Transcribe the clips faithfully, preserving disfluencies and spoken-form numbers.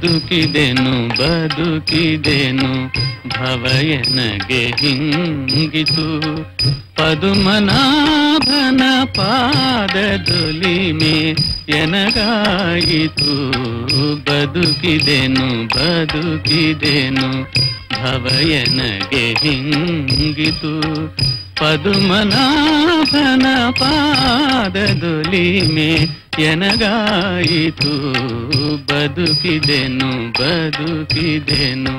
ಬದುಕಿದೆನು ಬದುಕಿದೆನು ಭವಯನಗೆ ಹಿಂಗಿತು ಪದುಮನಾಭನ ಪಾದದೊಲಿಮೆ ಎನಗಾಯಿತು ಬದುಕಿದೆನು ಬದುಕಿದೆನು ಭವಯನಗೆ ಹಿಂಗಿತು ಪದುಮನಾಭನ ಪಾದದೊಲಿಮೆ ಎನಗಾಯಿತು ಬದುಕಿದೆನು ಬದುಕಿದೆನು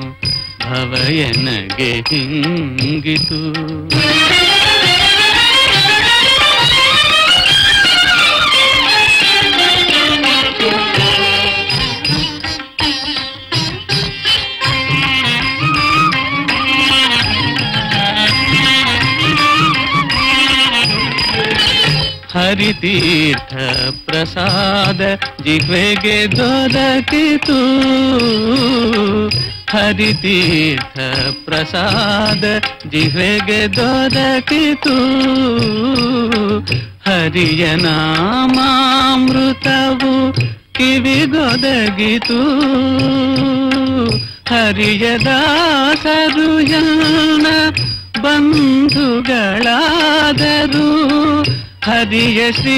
ಭವಯನಗೆ ಹಿಂಗಿತು ಹರಿತೀರ್ಥ ಪ್ರಸಾದ ಜಿಹ್ವೆಗೆ ದೊರಕಿತು ಹರಿತೀರ್ಥ ಪ್ರಸಾದ ಜಿಹ್ವೆಗೆ ದೊರಕಿತು ಹರಿಯ ನಾಮಾಮೃತವು ಕಿವಿಗೊದಗಿತು ಹರಿಯ ದಾಸರು ಜನ ಬಂಧುಗಳಾದರು ಹರಿಯ ಶ್ರೀ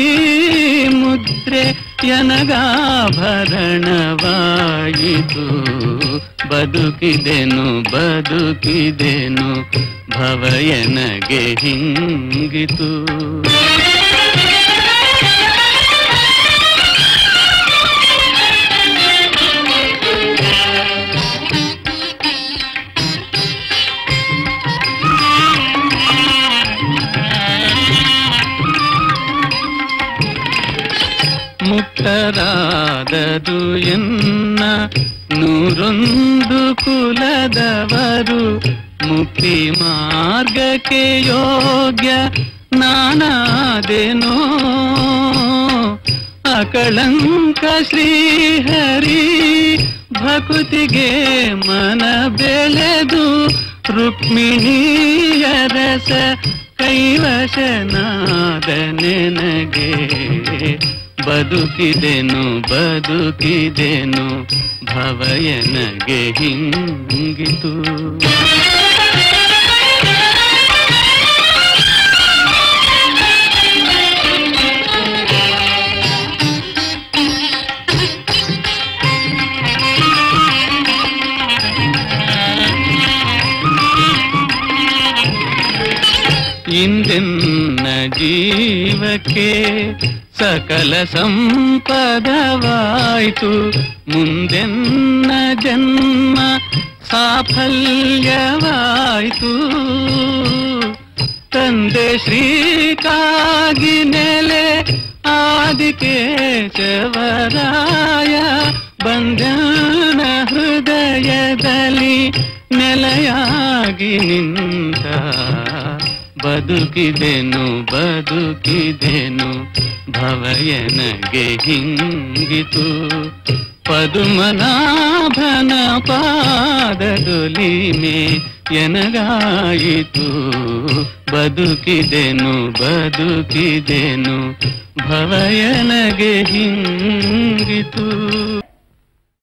ಮುದ್ರೆ ಯನಗಾಭರಣವಾಯಿತು ಬದುಕಿದೆನು ಬದುಕಿದೆನು ಭವಯನಗೆ ಹಿಂಗಿತು ಮುಕ್ತರಾದದು ಎನ್ನ ನೂರೊಂದು ಕುಲದವರು ಮುಕ್ತಿ ಮಾರ್ಗಕ್ಕೆ ಯೋಗ್ಯ ನಾನಾದೆನೋ ಅಕಳಂಕ ಶ್ರೀಹರಿ ಭಕ್ತಿಗೆ ಮನ ಬೆಳೆದು ರುಕ್ಮಿಣಿಯ ರಸ ಕೈವಶನಾದ ನನಗೆ ಬದುಕಿದೆನು ಬದುಕಿದೆನು ಭವಯನಗೆ ಹಿಂಗಿತು ಇಂದೆನ್ನ ಜೀವಕ್ಕೆ ಸಕಲ ಸಂಪದವಾಯಿತು ಮುಂದೆನ್ನ ಜನ್ಮ ಸಾಫಲ್ಯವಾಯಿತು ತಂದೆ ಶ್ರೀಕಾಗಿ ನೆಲೆ ಆದಿಕೇಶವರಾಯ ಬಂಧನ ಹೃದಯದಲ್ಲಿ ನೆಲೆಯಾಗಿ ನಿಂತ ಬದುಕಿದೆನು ಬದುಕಿದೆನು ಭವಯನಗೆ ಹಿಂಗಿತು ಪದುಮನಾಭನ ಪಾದದೊಲಿಮೆ ಎನಗಾಯಿತು ಬದುಕಿದೆನು ಬದುಕಿದೆನು ಭವಯನಗೆ ಹಿಂಗಿತು